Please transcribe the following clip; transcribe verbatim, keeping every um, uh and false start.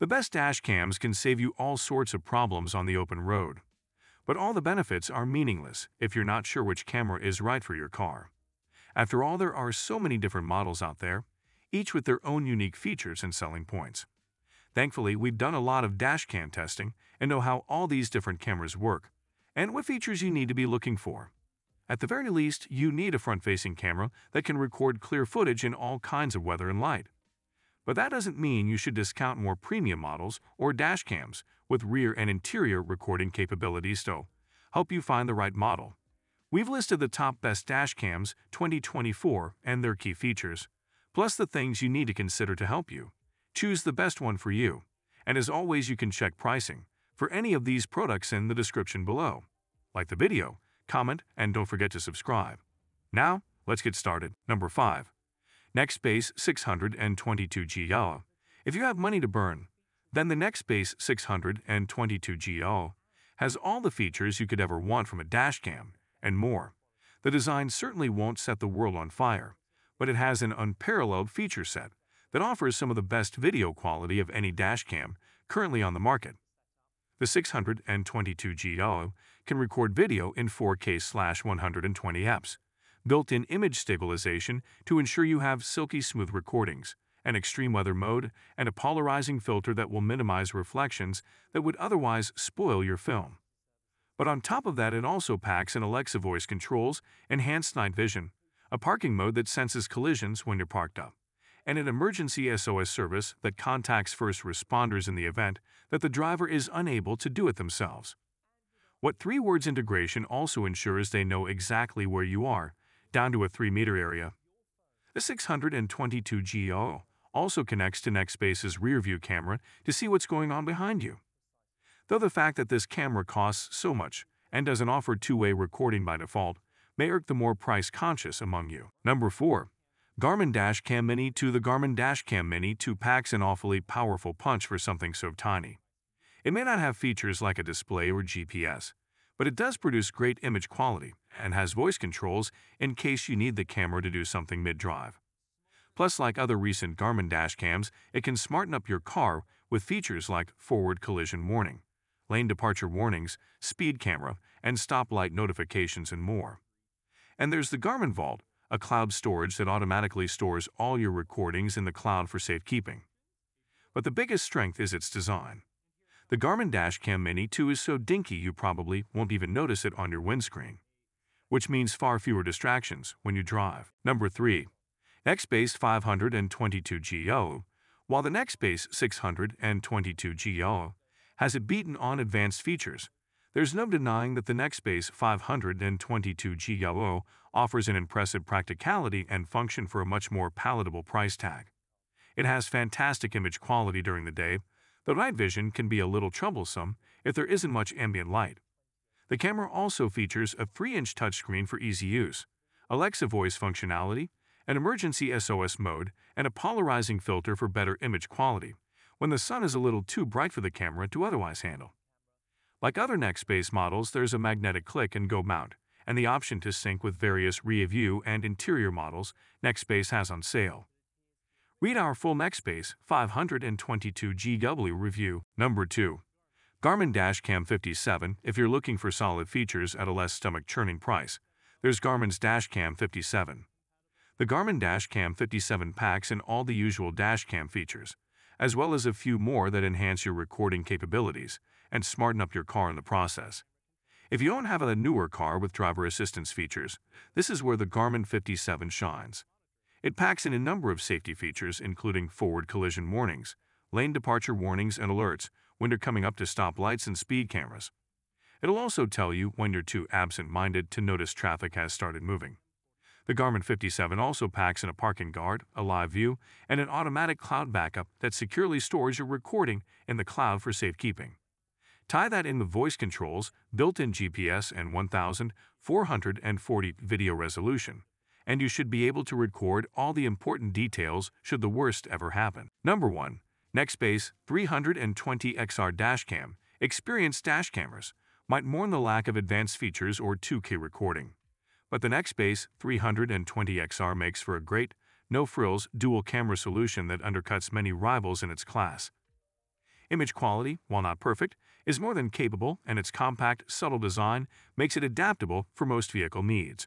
The best dash cams can save you all sorts of problems on the open road, but all the benefits are meaningless if you're not sure which camera is right for your car. After all, there are so many different models out there, each with their own unique features and selling points. Thankfully, we've done a lot of dash cam testing and know how all these different cameras work and what features you need to be looking for. At the very least, you need a front-facing camera that can record clear footage in all kinds of weather and light. But that doesn't mean you should discount more premium models or dash cams with rear and interior recording capabilities to help you find the right model. We've listed the top best dash cams twenty twenty-four and their key features, plus the things you need to consider to help you choose the best one for you. And as always, you can check pricing for any of these products in the description below. Like the video, comment, and don't forget to subscribe. Now, let's get started. Number five. Nextbase six twenty-two G W. If you have money to burn, then the Nextbase six twenty-two G W has all the features you could ever want from a dash cam, and more. The design certainly won't set the world on fire, but it has an unparalleled feature set that offers some of the best video quality of any dash cam currently on the market. The six twenty-two G W can record video in four K slash one twenty F P S, built-in image stabilization to ensure you have silky smooth recordings, an extreme weather mode, and a polarizing filter that will minimize reflections that would otherwise spoil your film. But on top of that, it also packs in Alexa voice controls, enhanced night vision, a parking mode that senses collisions when you're parked up, and an emergency S O S service that contacts first responders in the event that the driver is unable to do it themselves. What three words integration also ensures they know exactly where you are, down to a three meter area. The six twenty-two G W also connects to Nextbase's rear-view camera to see what's going on behind you. Though the fact that this camera costs so much and doesn't offer two-way recording by default may irk the more price-conscious among you. Number four. Garmin Dashcam Mini two. The Garmin Dashcam Mini two packs an awfully powerful punch for something so tiny. It may not have features like a display or G P S, but it does produce great image quality and has voice controls in case you need the camera to do something mid-drive. Plus, like other recent Garmin Dashcams, it can smarten up your car with features like forward collision warning, lane departure warnings, speed camera, and stoplight notifications and more. And there's the Garmin Vault, a cloud storage that automatically stores all your recordings in the cloud for safekeeping. But the biggest strength is its design. The Garmin Dashcam Mini two is so dinky you probably won't even notice it on your windscreen, which means far fewer distractions when you drive. Number three. Nextbase five twenty-two G W. While the Nextbase six twenty-two G W has it beaten on advanced features, there's no denying that the Nextbase five twenty-two G W offers an impressive practicality and function for a much more palatable price tag. It has fantastic image quality during the day, though night vision can be a little troublesome if there isn't much ambient light. The camera also features a three inch touchscreen for easy use, Alexa voice functionality, an emergency S O S mode, and a polarizing filter for better image quality when the sun is a little too bright for the camera to otherwise handle. Like other Nextbase models, there's a magnetic click and go mount, and the option to sync with various rear-view and interior models Nextbase has on sale. Read our full Nextbase five twenty-two G W review. Number two. Garmin Dashcam fifty-seven. If you're looking for solid features at a less stomach-churning price, there's Garmin's Dashcam fifty-seven. The Garmin Dashcam fifty-seven packs in all the usual dashcam features, as well as a few more that enhance your recording capabilities and smarten up your car in the process. If you don't have a newer car with driver assistance features, this is where the Garmin fifty-seven shines. It packs in a number of safety features, including forward collision warnings, lane departure warnings and alerts when you're coming up to stoplights, and speed cameras. It'll also tell you when you're too absent-minded to notice traffic has started moving. The Garmin fifty-seven also packs in a parking guard, a live view, and an automatic cloud backup that securely stores your recording in the cloud for safekeeping. Tie that in with voice controls, built-in G P S, and one thousand four hundred forty video resolution, and you should be able to record all the important details should the worst ever happen. Number one. Nextbase three twenty X R Dashcam. Experienced dash cameras might mourn the lack of advanced features or two K recording, but the Nextbase three twenty X R makes for a great, no-frills, dual-camera solution that undercuts many rivals in its class. Image quality, while not perfect, is more than capable, and its compact, subtle design makes it adaptable for most vehicle needs.